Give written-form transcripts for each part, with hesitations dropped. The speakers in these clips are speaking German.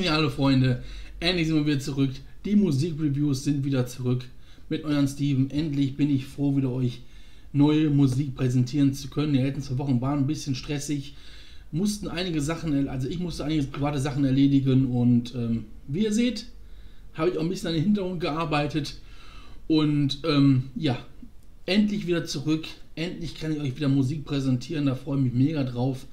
Ja, hallo Freunde, endlich sind wir wieder zurück. Die Musikreviews sind wieder zurück mit euren Steven. Endlich bin ich froh, wieder euch neue Musik präsentieren zu können. Die letzten 2 Wochen waren ein bisschen stressig, ich musste einige private Sachen erledigen und wie ihr seht, habe ich auch ein bisschen an den Hintergrund gearbeitet und ja, endlich wieder zurück. Endlich kann ich euch wieder Musik präsentieren, da freue ich mich mega drauf.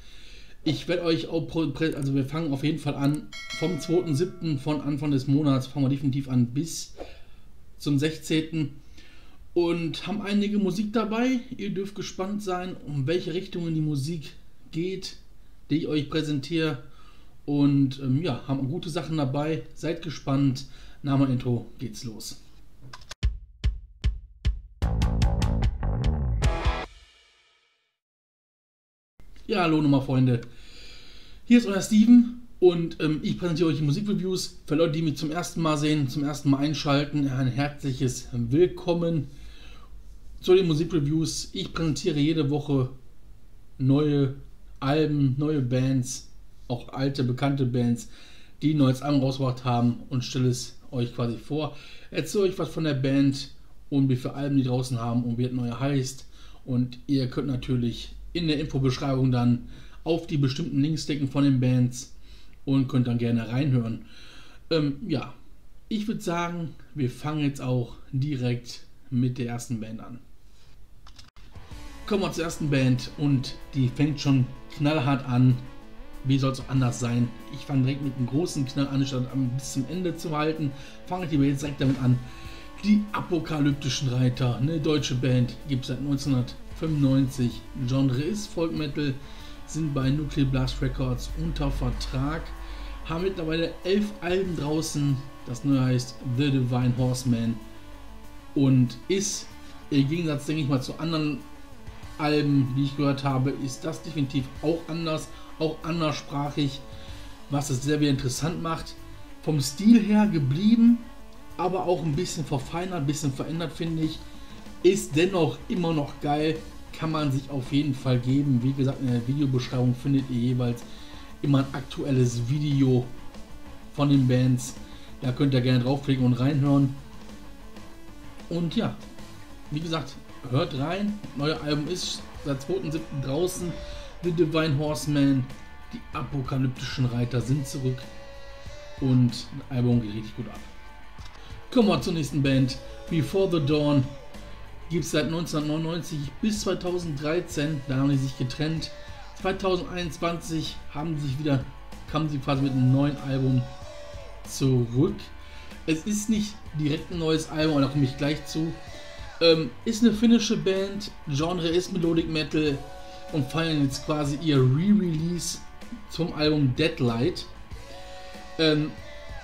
Ich werde euch auch, also wir fangen auf jeden Fall an, vom 2.7. von Anfang des Monats fangen wir definitiv an bis zum 16. und haben einige Musik dabei. Ihr dürft gespannt sein, um welche Richtungen die Musik geht, die ich euch präsentiere. Und ja, haben gute Sachen dabei. Seid gespannt. Nach dem Intro geht's los. Ja, hallo nochmal Freunde, hier ist euer Steven und ich präsentiere euch die Musikreviews. Für Leute, die mich zum ersten Mal sehen, zum ersten Mal einschalten, ein herzliches Willkommen zu den Musikreviews. Ich präsentiere jede Woche neue Alben, neue Bands, auch alte, bekannte Bands, die ein neues Album rausgebracht haben und stelle es euch quasi vor. Erzähle euch was von der Band und wie viele Alben die draußen haben und wie das neue heißt. Und ihr könnt natürlich in der Infobeschreibung dann auf die bestimmten Links klicken von den Bands und könnt dann gerne reinhören. Ja, ich würde sagen, wir fangen jetzt auch direkt mit der ersten Band an. Kommen wir zur ersten Band und die fängt schon knallhart an. Wie soll es auch anders sein? Ich fange direkt mit einem großen Knall an, statt bis zum Ende zu halten. Fange ich lieber jetzt direkt damit an. Die Apokalyptischen Reiter, eine deutsche Band, gibt es seit 1995. Genre ist Folk Metal, sind bei Nuclear Blast Records unter Vertrag, haben mittlerweile 11 Alben draußen, das neue heißt The Divine Horseman und ist, im Gegensatz denke ich mal zu anderen Alben, die ich gehört habe, ist das definitiv auch anders, auch anderssprachig, was es sehr interessant macht. Vom Stil her geblieben, aber auch ein bisschen verfeinert, ein bisschen verändert finde ich. Ist dennoch immer noch geil, kann man sich auf jeden Fall geben. Wie gesagt, in der Videobeschreibung findet ihr jeweils immer ein aktuelles Video von den Bands. Da könnt ihr gerne draufklicken und reinhören. Und ja, wie gesagt, hört rein. Neues Album ist seit 2.7. draußen. The Divine Horseman, die Apokalyptischen Reiter sind zurück. Und das Album geht richtig gut ab. Kommen wir zur nächsten Band, Before the Dawn. Gibt es seit 1999 bis 2013, da haben sie sich getrennt. 2021 kamen sie quasi mit einem neuen Album zurück. Es ist nicht direkt ein neues Album, da komme ich gleich zu. Ist eine finnische Band, Genre ist Melodic Metal und feiern jetzt quasi ihr Re-Release zum Album Deadlight.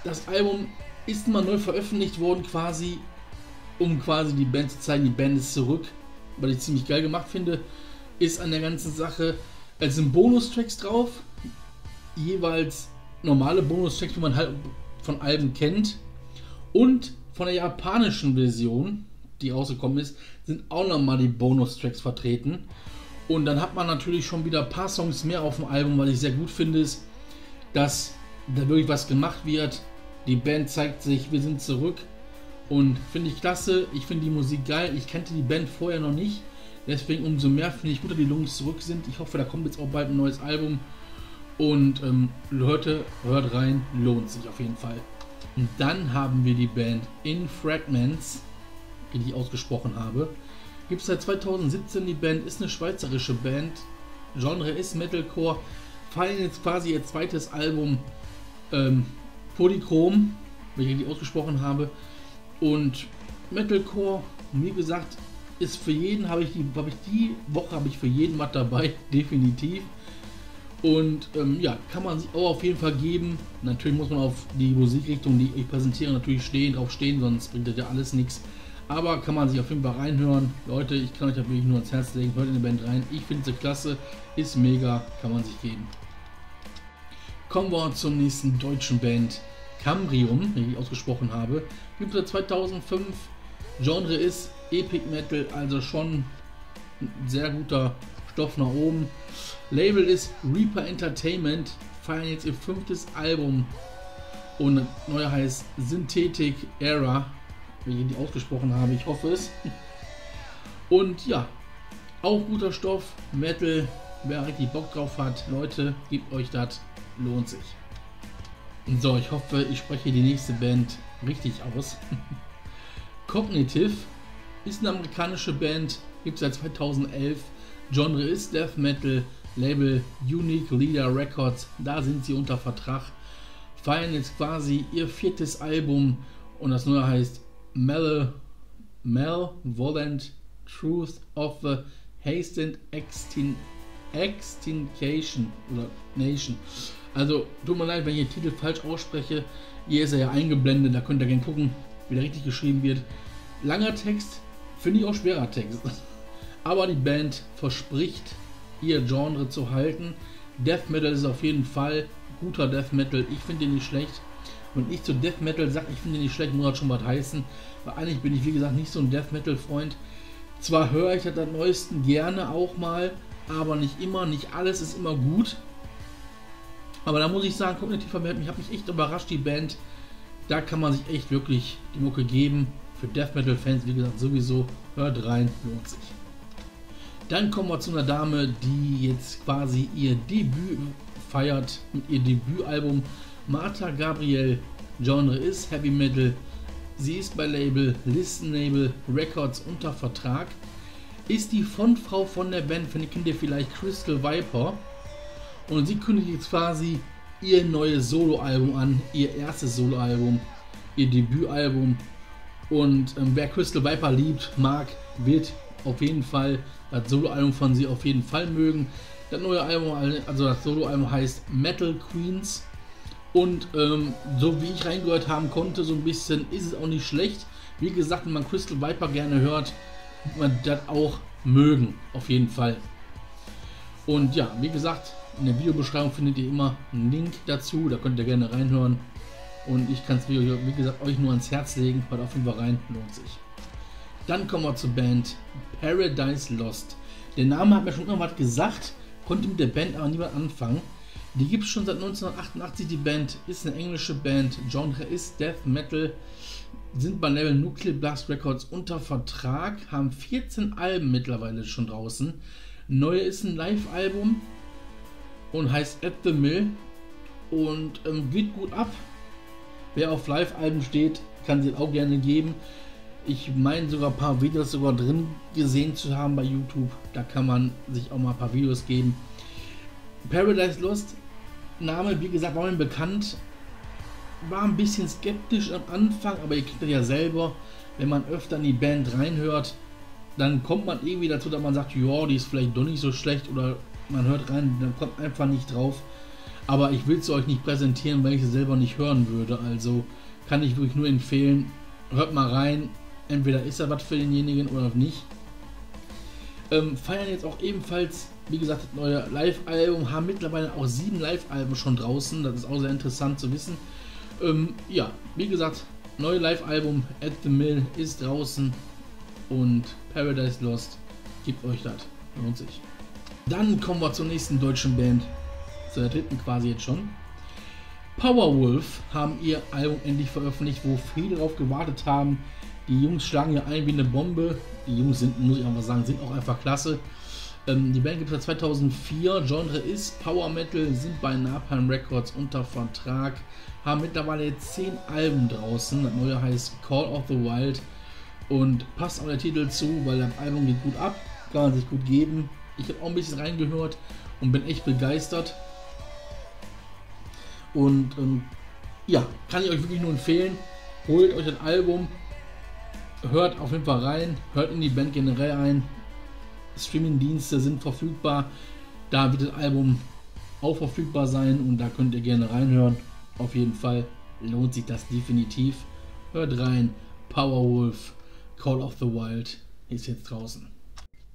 Das Album ist mal neu veröffentlicht worden quasi, um quasi die Band zu zeigen, die Band ist zurück, weil ich ziemlich geil gemacht finde, ist an der ganzen Sache, es sind Bonustracks drauf, jeweils normale Bonustracks, die man halt von Alben kennt, und von der japanischen Version, die rausgekommen ist, sind auch nochmal die Bonustracks vertreten, und dann hat man natürlich schon wieder ein paar Songs mehr auf dem Album. Was ich sehr gut finde, ist, dass da wirklich was gemacht wird, die Band zeigt sich, wir sind zurück. Und finde ich klasse, ich finde die Musik geil, ich kannte die Band vorher noch nicht, deswegen umso mehr finde ich gut, dass die Jungs zurück sind. Ich hoffe, da kommt jetzt auch bald ein neues Album und Leute, hört rein, lohnt sich auf jeden Fall. Und dann haben wir die Band In Fragments, die ich ausgesprochen habe. Gibt es seit 2017, die Band ist eine schweizerische Band, Genre ist Metalcore, feiern jetzt quasi ihr zweites Album Polychrom, welches ich ausgesprochen habe. Und Metalcore, wie gesagt, ist für jeden, habe ich die Woche für jeden was dabei, definitiv. Und ja, kann man sich auch auf jeden Fall geben. Natürlich muss man auf die Musikrichtung, die ich präsentiere, natürlich drauf stehen, sonst bringt das ja alles nichts. Aber kann man sich auf jeden Fall reinhören. Leute, ich kann euch da wirklich nur ans Herz legen, hört in die Band rein. Ich finde sie klasse, ist mega, kann man sich geben. Kommen wir zur nächsten deutschen Band. Kambrium, wie ich ausgesprochen habe, gibt es seit 2005, Genre ist Epic Metal, also schon ein sehr guter Stoff nach oben. Label ist Reaper Entertainment, feiern jetzt ihr 5. Album Und neuer heißt Synthetic Era, wie ich die ausgesprochen habe, ich hoffe es. Und ja, auch guter Stoff, Metal, wer richtig Bock drauf hat, Leute, gebt euch das, lohnt sich. So, ich hoffe, ich spreche die nächste Band richtig aus. Cognitive ist eine amerikanische Band, gibt es seit 2011, Genre ist Death Metal, Label Unique Leader Records, da sind sie unter Vertrag, feiern jetzt quasi ihr viertes Album und das neue heißt Malevolent Truth of the Hastened Extinction oder Nation. Also tut mir leid, wenn ich den Titel falsch ausspreche, hier ist er ja eingeblendet, da könnt ihr gerne gucken, wie der richtig geschrieben wird. Langer Text, finde ich auch schwerer Text, aber die Band verspricht ihr Genre zu halten. Death Metal ist auf jeden Fall guter Death Metal, ich finde den nicht schlecht. Wenn ich zu Death Metal sage, ich finde den nicht schlecht, muss das schon was heißen, weil eigentlich bin ich wie gesagt nicht so ein Death Metal Freund. Zwar höre ich das am neuesten gerne auch mal, aber nicht immer, nicht alles ist immer gut. Aber da muss ich sagen, Cognitive hat mich echt überrascht, die Band. Da kann man sich echt wirklich die Mucke geben. Für Death Metal Fans, wie gesagt, sowieso, hört rein, lohnt sich. Dann kommen wir zu einer Dame, die jetzt quasi ihr Debüt feiert mit ihr Debütalbum. Marta Gabriel, Genre ist Heavy Metal. Sie ist bei Label Listenable Records unter Vertrag. Ist die Frontfrau von der Band, kennt ihr vielleicht Crystal Viper. Und sie kündigt jetzt quasi ihr neues Soloalbum an, ihr erstes Soloalbum, ihr Debütalbum. Und wer Crystal Viper liebt, mag, wird auf jeden Fall das Soloalbum von sie auf jeden Fall mögen. Das neue Album, also das Soloalbum heißt Metal Queens. Und so wie ich reingehört haben konnte, so ein bisschen, ist es auch nicht schlecht. Wie gesagt, wenn man Crystal Viper gerne hört, wird man das auch mögen, auf jeden Fall. Und ja, wie gesagt, in der Videobeschreibung findet ihr immer einen Link dazu, da könnt ihr gerne reinhören. Und ich kann es, wie gesagt, euch nur ans Herz legen, weil auf jeden Fall rein, lohnt sich. Dann kommen wir zur Band Paradise Lost. Der Name hat mir schon immer was gesagt, konnte mit der Band aber niemand anfangen. Die gibt es schon seit 1988, die Band ist eine englische Band, Genre ist Death Metal, sind bei Label Nuclear Blast Records unter Vertrag, haben 14 Alben mittlerweile schon draußen. Neue ist ein Live-Album und heißt At the Mill und geht gut ab. Wer auf Live-Alben steht, kann sie auch gerne geben. Ich meine sogar ein paar Videos sogar drin gesehen zu haben bei YouTube, da kann man sich auch mal ein paar Videos geben. Paradise Lost, Name, wie gesagt, war mir bekannt, war ein bisschen skeptisch am Anfang, aber ihr kriegt das ja selber, wenn man öfter in die Band reinhört, dann kommt man irgendwie dazu, dass man sagt, ja, die ist vielleicht doch nicht so schlecht oder man hört rein, dann kommt einfach nicht drauf, aber ich will es euch nicht präsentieren, weil ich es selber nicht hören würde, also kann ich wirklich nur empfehlen, hört mal rein, entweder ist da was für denjenigen oder nicht. Feiern jetzt auch ebenfalls, wie gesagt, das neue Live-Album, haben mittlerweile auch 7 Live-Alben schon draußen, das ist auch sehr interessant zu wissen. Ja, wie gesagt, neue Live-Album At the Mill ist draußen und Paradise Lost, gibt euch das, lohnt sich. Dann kommen wir zur nächsten deutschen Band, zur dritten quasi jetzt schon. Powerwolf haben ihr Album endlich veröffentlicht, wo viele darauf gewartet haben. Die Jungs schlagen ja ein wie eine Bombe. Die Jungs sind, muss ich einfach sagen, sind auch einfach klasse. Die Band gibt es seit 2004. Genre ist Power Metal, sind bei Napalm Records unter Vertrag. Haben mittlerweile 10 Alben draußen. Das neue heißt Call of the Wild. Und passt auch der Titel zu, weil das Album geht gut ab. Kann man sich gut geben. Ich habe auch ein bisschen reingehört und bin echt begeistert. Und ja, kann ich euch wirklich nur empfehlen. Holt euch ein Album. Hört auf jeden Fall rein, hört in die Band generell ein, Streaming-Dienste sind verfügbar, da wird das Album auch verfügbar sein und da könnt ihr gerne reinhören, auf jeden Fall lohnt sich das definitiv, hört rein, Powerwolf, Call of the Wild ist jetzt draußen.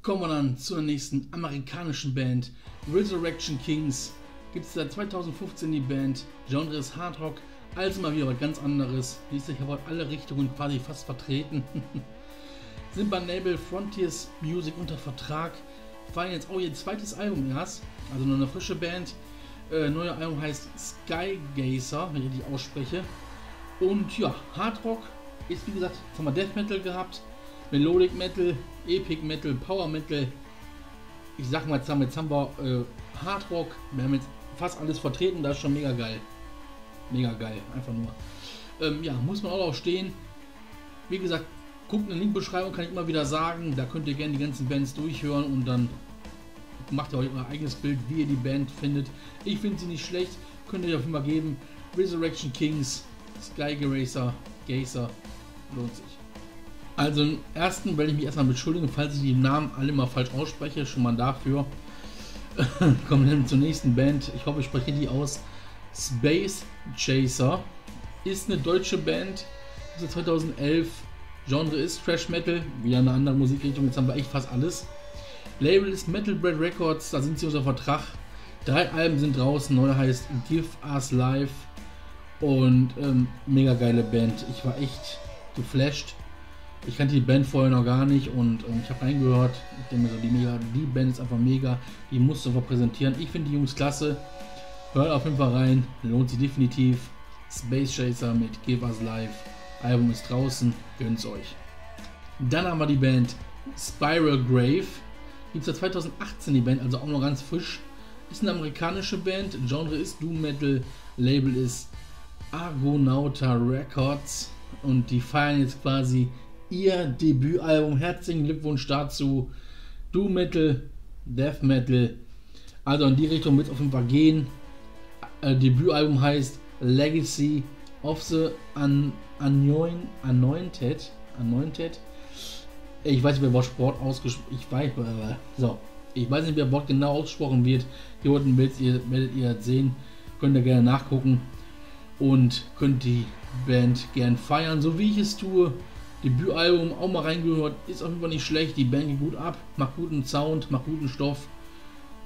Kommen wir dann zur nächsten amerikanischen Band, Resurrection Kings, gibt es seit 2015 die Band, Genre ist Hard Rock. Also mal wieder was ganz anderes. Ich habe alle Richtungen quasi fast vertreten. Sind beim Label Frontiers Music unter Vertrag. Feiern jetzt auch ihr zweites Album erst. Also noch eine frische Band. Neue Album heißt Skygazer, wenn ich die ausspreche. Und ja, Hard Rock ist wie gesagt, jetzt haben wir Death Metal gehabt, Melodic Metal, Epic Metal, Power Metal. Ich sag mal, jetzt haben wir Hard Rock, wir haben jetzt fast alles vertreten, das ist schon mega geil. Mega geil, einfach nur. Ja, muss man auch stehen. Wie gesagt, guckt in der Linkbeschreibung, kann ich immer wieder sagen, da könnt ihr gerne die ganzen Bands durchhören und dann macht ihr euch euer eigenes Bild, wie ihr die Band findet. Ich finde sie nicht schlecht, könnt ihr euch mal geben. Resurrection Kings, Skygazer, Gazer, lohnt sich. Also im ersten werde ich mich erstmal entschuldigen, falls ich die Namen alle mal falsch ausspreche, schon mal dafür. Kommen wir zur nächsten Band, ich hoffe ich spreche die aus. Space Chaser ist eine deutsche Band, ist 2011, Genre ist Thrash Metal, wieder eine andere Musikrichtung, jetzt haben wir echt fast alles. Label ist Metal Blade Records, da sind sie unter Vertrag. 3 Alben sind draußen, neuer heißt Give Us Life und mega geile Band. Ich war echt geflasht. Ich kannte die Band vorher noch gar nicht und ich habe reingehört. Ich denke mir so, die Band ist einfach mega, die musst du einfach präsentieren. Ich finde die Jungs klasse. Hört auf jeden Fall rein, lohnt sich definitiv. Space Chaser mit Give Us Life. Album ist draußen, gönnt's euch. Dann haben wir die Band Spiral Grave. Gibt es 2018 die Band, also auch noch ganz frisch. Ist eine amerikanische Band, Genre ist Doom Metal, Label ist Argonauta Records und die feiern jetzt quasi ihr Debütalbum. Herzlichen Glückwunsch dazu. Doom Metal, Death Metal, also in die Richtung wird es auf jeden Fall gehen. Debütalbum heißt Legacy of the Anointed. Ich weiß nicht, wer Wort ausgesprochen wird. Ich weiß nicht, wer Wort genau ausgesprochen wird. Hier unten werdet ihr das sehen. Könnt ihr gerne nachgucken. Und könnt die Band gern feiern, so wie ich es tue. Debütalbum auch mal reingehört. Ist auf jeden Fall nicht schlecht. Die Band geht gut ab. Macht guten Sound, macht guten Stoff.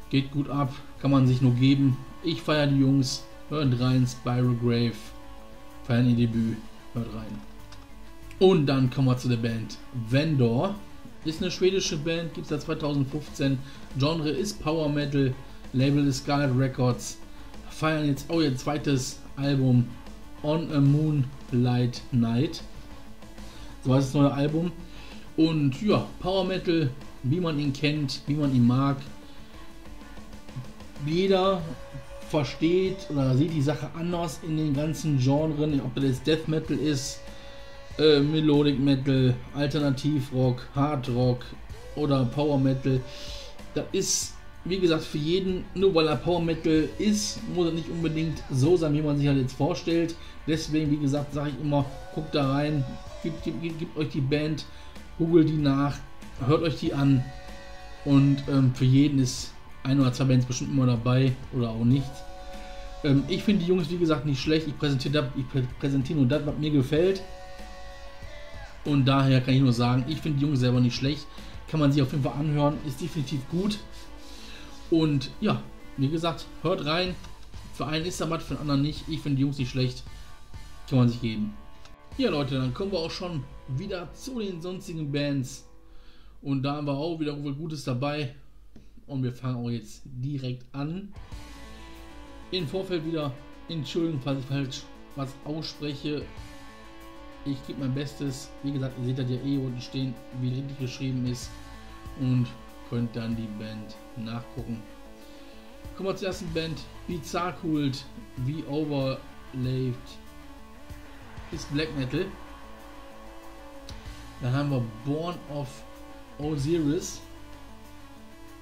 Geht gut ab. Kann man sich nur geben. Ich feiere die Jungs. Hört rein. Spiral Grave. Feiern ihr Debüt. Hört rein. Und dann kommen wir zu der Band Vendor, ist eine schwedische Band, gibt es seit 2015, Genre ist Power Metal, Label ist Scarlet Records, feiern jetzt auch ihr zweites Album On a Moonlight Night, so heißt das neue Album und ja, Power Metal, wie man ihn kennt, wie man ihn mag, jeder versteht oder sieht die Sache anders in den ganzen Genren, ob das jetzt Death Metal ist, Melodic Metal, Alternativrock, Hard Rock oder Power Metal. Das ist, wie gesagt, für jeden, nur weil er Power Metal ist, muss er nicht unbedingt so sein, wie man sich halt jetzt vorstellt. Deswegen, wie gesagt, sage ich immer, guckt da rein, gebt euch die Band, googelt die nach, hört euch die an und für jeden ist ein oder zwei Bands bestimmt immer dabei oder auch nicht. Ich finde die Jungs, wie gesagt, nicht schlecht. Ich präsentiere nur das, was mir gefällt. Und daher kann ich nur sagen, ich finde die Jungs selber nicht schlecht. Kann man sie auf jeden Fall anhören, ist definitiv gut. Und ja, wie gesagt, hört rein. Für einen ist der was, für den anderen nicht. Ich finde die Jungs nicht schlecht. Kann man sich geben. Ja Leute, dann kommen wir auch schon wieder zu den sonstigen Bands. Und da haben wir auch wieder wohl Gutes dabei. Und wir fangen auch jetzt direkt an. Im Vorfeld wieder entschuldigen, falls ich falsch was ausspreche. Ich gebe mein Bestes, wie gesagt, ihr seht das ja eh unten stehen, wie richtig geschrieben ist und könnt dann die Band nachgucken. Kommen wir zur ersten Band, Bizarre Cult, wie Overlaid ist Black Metal. Dann haben wir Born of Osiris,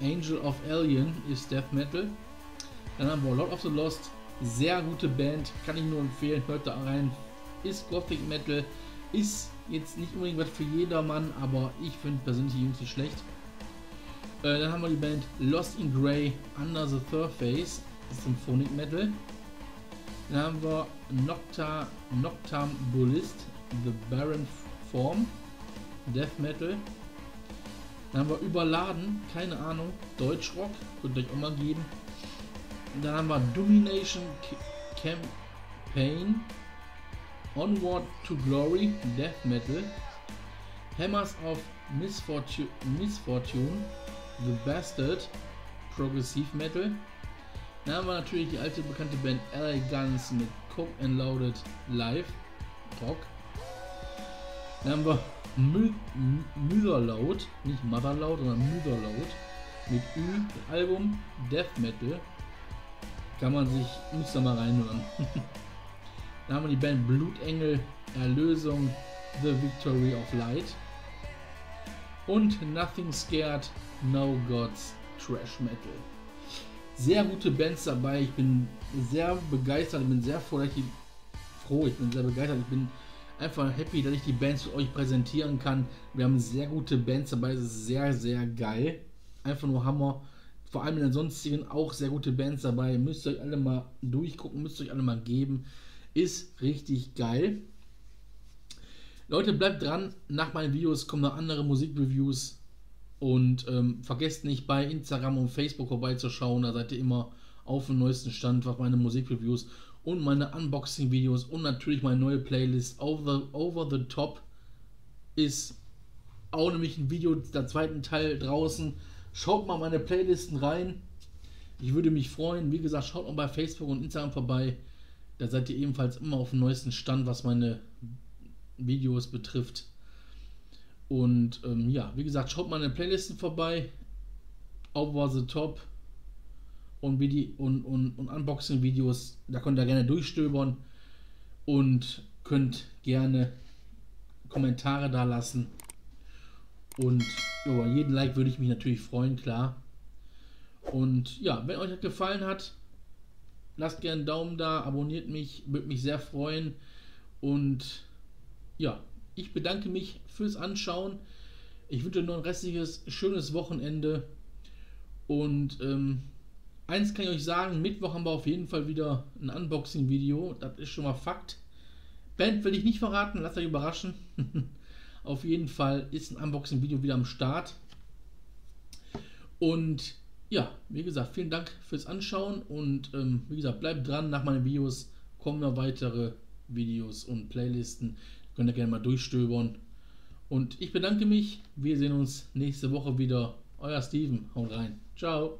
Angel of Alien ist Death Metal. Dann haben wir Lord of the Lost, sehr gute Band, kann ich nur empfehlen, hört da rein. Ist Gothic Metal, ist jetzt nicht unbedingt was für jedermann, aber ich finde persönlich die Jungs nicht schlecht. Dann haben wir die Band Lost in Grey Under the Surface, Symphonic Metal. Dann haben wir Noctambulist, The Barren Form, Death Metal. Dann haben wir Überladen, keine Ahnung, Deutschrock, könnt ihr euch auch mal geben. Dann haben wir Domination Campaign. Onward to Glory, Death Metal, Hammers of Misfortune, The Bastard, Progressive Metal. Dann haben wir natürlich die alte bekannte Band LA Guns mit Cooked and Loaded Live Rock. Dann haben wir Mütherload, nicht Motherload, sondern Mütherload mit Ü, Album Death Metal. Kann man sich, muss da mal reinhören. Dann haben wir die Band Blutengel, Erlösung, The Victory of Light. Und Nothing Scared, No Gods, Trash Metal. Sehr gute Bands dabei, ich bin sehr begeistert, ich bin sehr froh, dass ich bin einfach happy, dass ich die Bands für euch präsentieren kann. Wir haben sehr gute Bands dabei, das ist sehr, sehr geil. Einfach nur Hammer. Vor allem in den sonstigen auch sehr gute Bands dabei. Müsst ihr euch alle mal durchgucken, müsst ihr euch alle mal geben. Ist richtig geil. Leute, bleibt dran. Nach meinen Videos kommen noch andere Musikreviews. Und vergesst nicht, bei Instagram und Facebook vorbeizuschauen. Da seid ihr immer auf dem neuesten Stand, was meine Musikreviews und meine Unboxing-Videos und natürlich meine neue Playlist Over the Top ist auch nämlich ein Video der zweiten Teil draußen. Schaut mal meine Playlisten rein. Ich würde mich freuen. Wie gesagt, schaut mal bei Facebook und Instagram vorbei. Da seid ihr ebenfalls immer auf dem neuesten Stand, was meine Videos betrifft. Und ja, wie gesagt, schaut mal meine Playlisten vorbei. Over the Top und Unboxing-Videos. Da könnt ihr gerne durchstöbern und könnt gerne Kommentare da lassen. Und über jeden Like würde ich mich natürlich freuen, klar. Und ja, wenn euch das gefallen hat, lasst gerne einen Daumen da, abonniert mich, würde mich sehr freuen. Und ja, ich bedanke mich fürs Anschauen. Ich wünsche noch ein restliches, schönes Wochenende. Und eins kann ich euch sagen, Mittwoch haben wir auf jeden Fall wieder ein Unboxing-Video. Das ist schon mal Fakt. Band will ich nicht verraten, lasst euch überraschen. Auf jeden Fall ist ein Unboxing-Video wieder am Start. Und ja, wie gesagt, vielen Dank fürs Anschauen und wie gesagt, bleibt dran. Nach meinen Videos kommen noch weitere Videos und Playlisten. Könnt ihr gerne mal durchstöbern. Und ich bedanke mich. Wir sehen uns nächste Woche wieder. Euer Steven. Haut rein. Ciao.